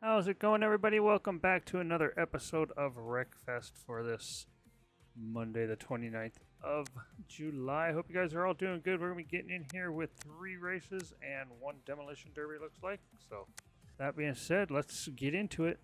How's it going, everybody? Welcome back to another episode of Wreckfest for this Monday, the 29th of July. Hope you guys are all doing good. We're going to be getting in here with 3 races and 1 demolition derby, looks like. So, that being said, let's get into it.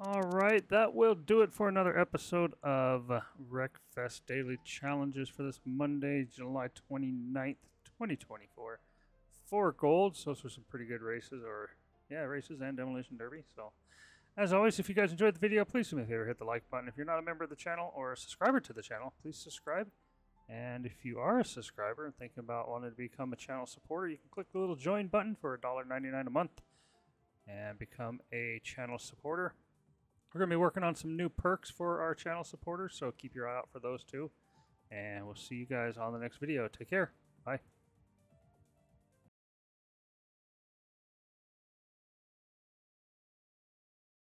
All right, that will do it for another episode of Wreckfest Daily Challenges for this Monday, July 29th, 2024. 4 golds, so those were some pretty good races, or yeah, races and Demolition Derby. So as always, if you guys enjoyed the video, please do me a favor, hit the like button. If you're not a member of the channel or a subscriber to the channel, please subscribe. And if you are a subscriber and thinking about wanting to become a channel supporter, you can click the little join button for $1.99 a month and become a channel supporter. We're going to be working on some new perks for our channel supporters, so keep your eye out for those too. And we'll see you guys on the next video. Take care. Bye.